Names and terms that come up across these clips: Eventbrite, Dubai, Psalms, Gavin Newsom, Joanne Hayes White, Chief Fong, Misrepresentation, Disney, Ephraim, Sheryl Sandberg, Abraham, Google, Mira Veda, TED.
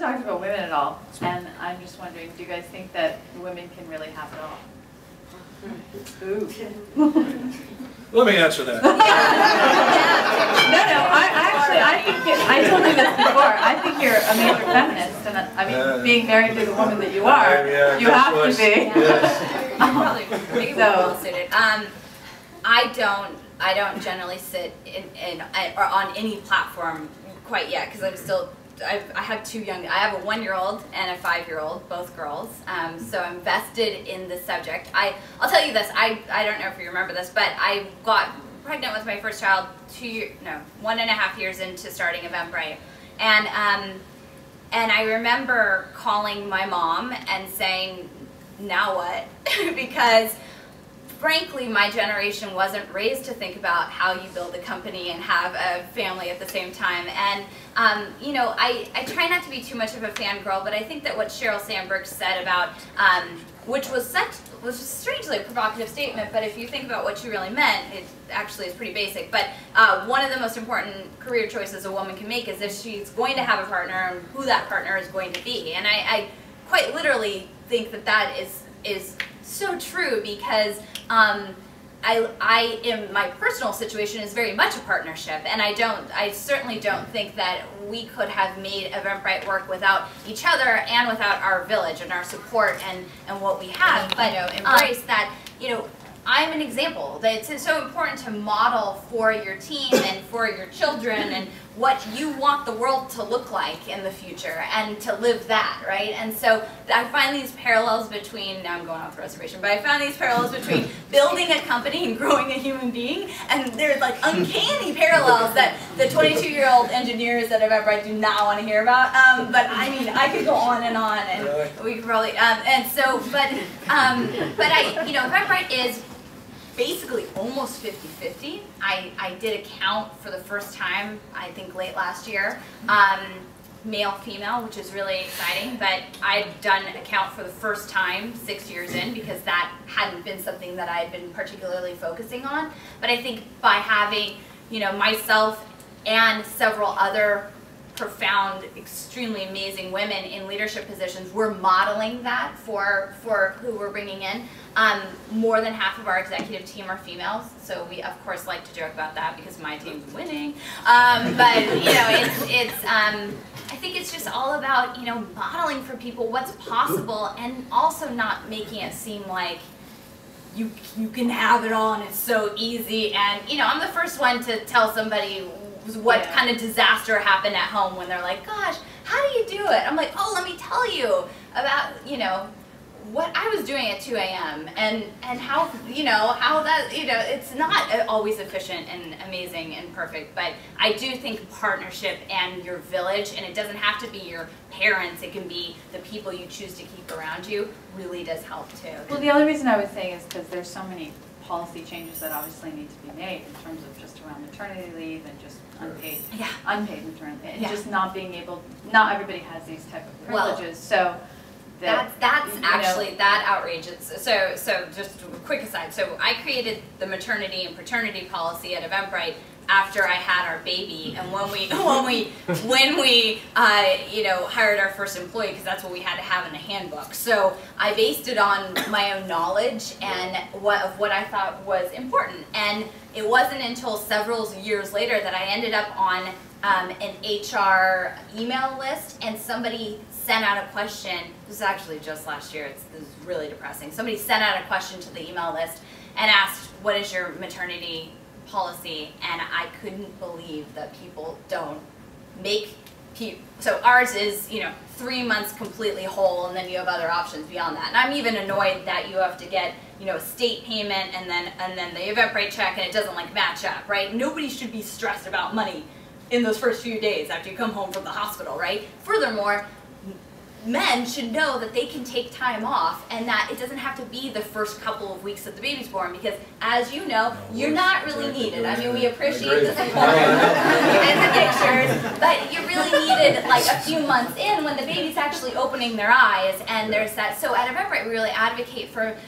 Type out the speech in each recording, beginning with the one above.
haven't talked about women at all, and I'm just wondering, do you guys think that women can really have it all? Ooh. Let me answer that. No, I told you this before. I think you're a major feminist, and I mean, being married to the woman that you are, you have to be. Yeah. Yes. Maybe we're well suited. I don't generally sit or on any platform quite yet, because I'm still. I have two young. I have a 1-year-old and a 5-year-old, both girls. So I'm vested in the subject. I'll tell you this. I don't know if you remember this, but I got pregnant with my first child 1.5 years into starting Eventbrite, and I remember calling my mom and saying, "Now what?" Because frankly, my generation wasn't raised to think about how you build a company and have a family at the same time. And you know, I try not to be too much of a fangirl, but I think that what Sheryl Sandberg said about, which was a strangely provocative statement, but if you think about what she really meant, it actually is pretty basic. But one of the most important career choices a woman can make is if she's going to have a partner and who that partner is going to be. And I quite literally think that that is so true, because my personal situation is very much a partnership, and I certainly don't think that we could have made Eventbrite work without each other and without our village and our support and what we have. But embrace that. You know, I'm an example. That it's so important to model for your team and for your children and what you want the world to look like in the future, and to live that, right? And so I find these parallels between, now I'm going off the reservation, but I found these parallels between building a company and growing a human being, and there's like uncanny parallels that the 22-year-old engineers that Eventbrite do not want to hear about, but I mean, I could go on, and we could probably, and so, but I, you know, Eventbrite is basically almost 50-50. I did a count for the first time, I think late last year, male-female, which is really exciting, but I'd done a count for the first time 6 years in, because that hadn't been something that I had been particularly focusing on. But I think by having, you know, myself and several other profound, extremely amazing women in leadership positions, we're modeling that for who we're bringing in. More than half of our executive team are females, so we of course like to joke about that because my team's winning. But you know, I think it's just all about, you know, modeling for people what's possible, and also not making it seem like you can have it all and it's so easy. And you know, I'm the first one to tell somebody what kind of disaster happened at home when they're like, "Gosh, how do you do it?" I'm like, "Oh, let me tell you about, you know, what I was doing at 2 a.m. and how, you know, how that, you know, it's not always efficient and amazing and perfect." But I do think partnership and your village, and it doesn't have to be your parents, it can be the people you choose to keep around you, really does help too. Well, the other reason I would say is because there's so many policy changes that obviously need to be made in terms of just around maternity leave and just unpaid maternity leave, and just not being able, not everybody has these type of privileges. Well, so that's actually, that outrageous. So just a quick aside. So I created the maternity and paternity policy at Eventbrite after I had our baby, and when we you know, hired our first employee, because that's what we had to have in the handbook. So I based it on my own knowledge and what I thought was important. And it wasn't until several years later that I ended up on an HR email list, and somebody sent out a question. This was actually just last year. It was really depressing. Somebody sent out a question to the email list and asked, "What is your maternity policy?" And I couldn't believe that people don't make people. So ours is, you know, 3 months completely whole, and then you have other options beyond that. And I'm even annoyed that you have to get, you know, a state payment and then the Eventbrite check, and it doesn't like match up, right? Nobody should be stressed about money in those first few days after you come home from the hospital, right? Furthermore, men should know that they can take time off, and that it doesn't have to be the first couple of weeks that the baby's born, because, as you know, you're not really needed. I mean, we appreciate the support and the pictures, but you're really needed like a few months in, when the baby's actually opening their eyes, and there's that. So at Eventbrite, we really advocate for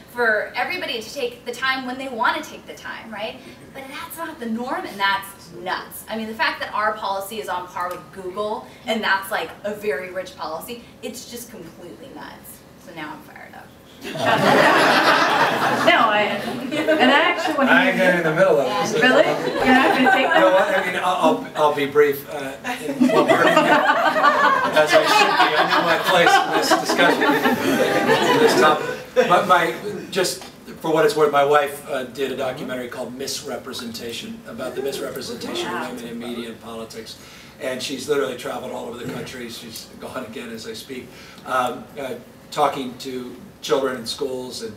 everybody to take the time when they want to take the time, right? But that's not the norm, and that's nuts. I mean, the fact that our policy is on par with Google, and that's like a very rich policy, it's just completely nuts. So now I'm fired up. I ain't getting in the middle of this. Really? You're not going to take that? No, I mean, I'll be brief. Well, as I should be. I know my place in this discussion, in this topic. But just for what it's worth, my wife did a documentary called Misrepresentation, about the misrepresentation of women in media and politics. And she's literally traveled all over the country. She's gone again as I speak, talking to children in schools, and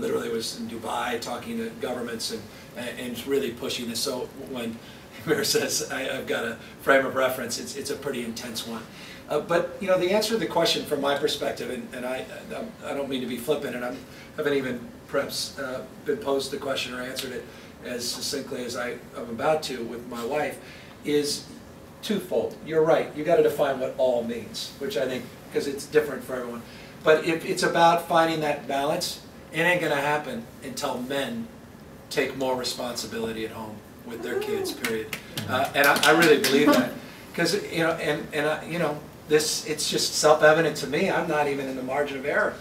literally was in Dubai talking to governments, and really pushing this. So when Mira says I've got a frame of reference, it's a pretty intense one. But you know, the answer to the question from my perspective, and I don't mean to be flippant, and I haven't even perhaps been posed the question or answered it as succinctly as I'm about to with my wife, is twofold. You're right. You've got to define what all means, which I think, because it's different for everyone. But if it's about finding that balance, it ain't going to happen until men take more responsibility at home with their kids, period. And I really believe that. Because, you know, you know, this, it's just self-evident to me. I'm not even in the margin of error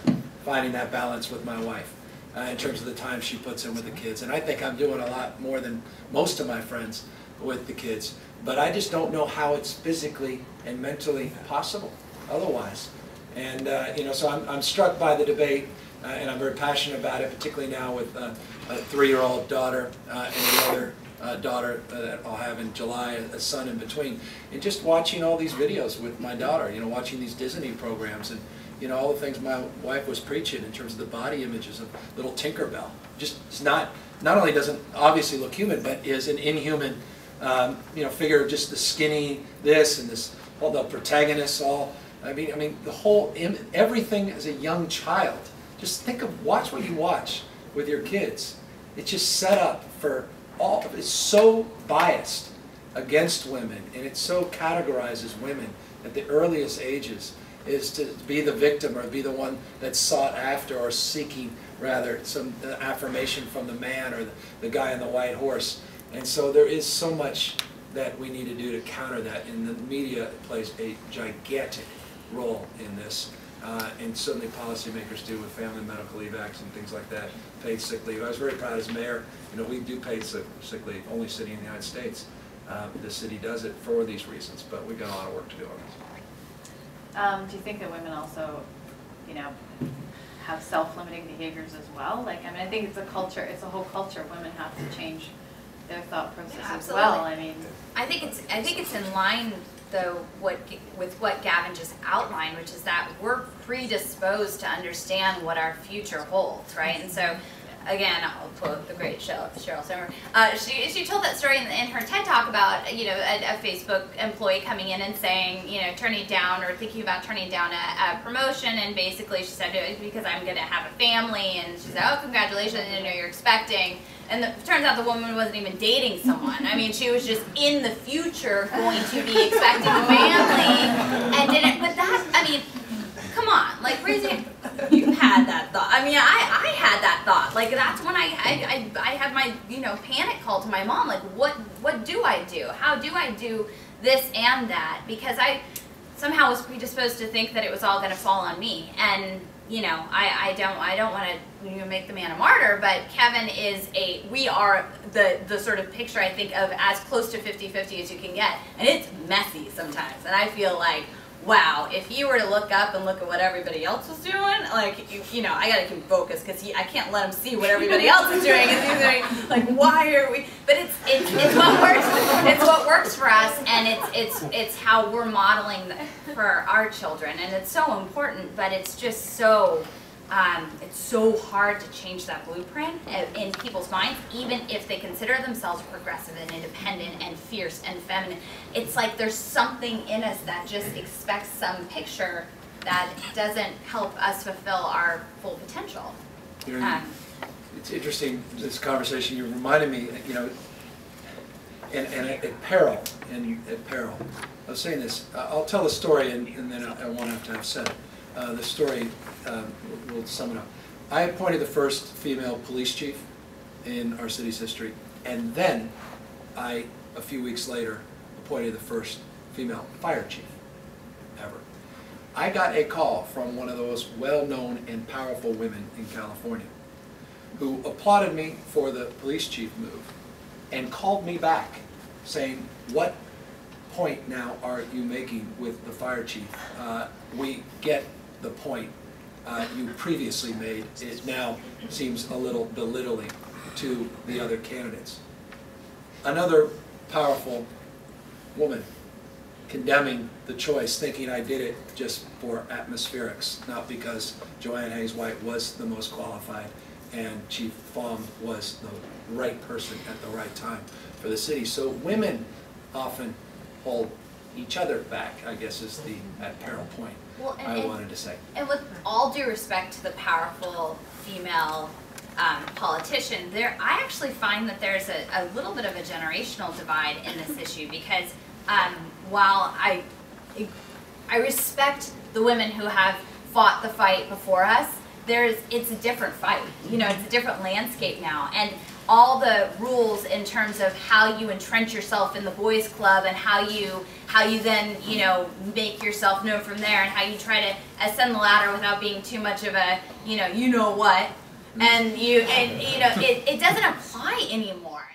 finding that balance with my wife in terms of the time she puts in with the kids. And I think I'm doing a lot more than most of my friends with the kids. But I just don't know how it's physically and mentally possible otherwise. And, you know, so I'm struck by the debate, and I'm very passionate about it, particularly now with a 3-year-old daughter and another daughter that I'll have in July, a son in between. And just watching all these videos with my daughter, you know, watching these Disney programs, and, you know, all the things my wife was preaching in terms of the body images of little Tinkerbell. Just it's not only doesn't obviously look human, but is an inhuman, you know, figure of just the skinny this and this, all the protagonists, all. I mean, the whole, everything as a young child. Just think of, watch what you watch with your kids. It's just set up for all, it's so biased against women, and it so categorizes women at the earliest ages, is to be the victim or be the one that's sought after or seeking, rather, some affirmation from the man or the guy on the white horse. And so there is so much that we need to do to counter that, and the media plays a gigantic role in this, and certainly policymakers do with family medical leave acts and things like that, paid sick leave. I was very proud as mayor, you know, we do paid sick leave, only city in the United States. The city does it for these reasons, but we've got a lot of work to do on this. Do you think that women also, you know, have self-limiting behaviors as well? Like, I mean, I think it's a culture, it's a whole culture. Women have to change their thought process as well. I mean, I think it's in line, though, with what Gavin just outlined, which is that we're predisposed to understand what our future holds, right? And so, again, I'll quote the great Sheryl Sandberg. She told that story in her TED Talk about, you know, a Facebook employee coming in and saying, you know, turning down or thinking about turning down a promotion, and basically she said, because I'm going to have a family, and she said, oh, congratulations, I didn't know you're expecting. And it turns out the woman wasn't even dating someone. I mean, she was just in the future going to be expecting a family, and didn't. But that, I mean, come on, like, raising. You had that thought. I mean, I had that thought. Like, that's when I had my, you know, panic call to my mom. Like, what do I do? How do I do this and that? Because I somehow was predisposed to think that it was all going to fall on me. And you know, I don't want to, you know, make the man a martyr, but Kevin is we are the sort of picture I think of as close to 50-50 as you can get, and it's messy sometimes. And I feel like, wow, if you were to look up and look at what everybody else was doing, like, you know, I gotta keep focused because I can't let him see what everybody else is doing. He's like, why are we? But it's what works. It's what works for us, and it's how we're modeling for our children, and it's so important. But it's just so it's so hard to change that blueprint in people's minds, even if they consider themselves progressive and independent and fierce and feminine. It's like there's something in us that just expects some picture that doesn't help us fulfill our full potential. It's interesting, this conversation, you reminded me, you know, and at peril, I was saying this, I'll tell a story and then I won't have to have said it. The story, we'll sum it up. I appointed the first female police chief in our city's history, and then I a few weeks later, appointed the first female fire chief ever. I got a call from one of those well-known and powerful women in California who applauded me for the police chief move and called me back saying, what point now are you making with the fire chief? We get the point you previously made. It now seems a little belittling to the other candidates. Another powerful woman condemning the choice, thinking I did it just for atmospherics, not because Joanne Hayes White was the most qualified and Chief Fong was the right person at the right time for the city. So women often hold each other back, I guess, is the apparel point I wanted to say. And with all due respect to the powerful female politician, I actually find that there's a little bit of a generational divide in this issue, because while I respect the women who have fought the fight before us, it's a different fight. You know, it's a different landscape now. And all the rules in terms of how you entrench yourself in the boys' club and how you then, you know, make yourself known from there, and how you try to ascend the ladder without being too much of a, you know what, and it doesn't apply anymore.